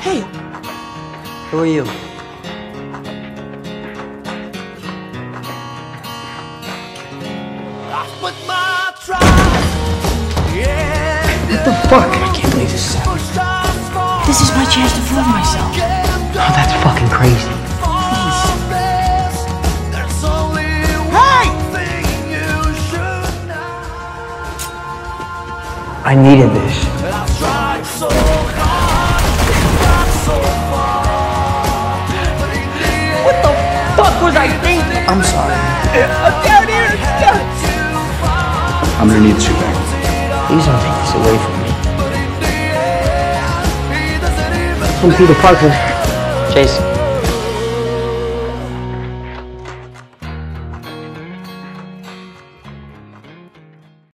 Hey! Who are you? What the fuck? I can't believe this is happening. This is my chance to prove myself. Oh, that's fucking crazy. I needed this. I've tried so hard, got so far. What the fuck was I thinking? I'm sorry. Down here, down. I'm gonna need the shoe back. Please don't take this away from me. From Peter Parker, Jason.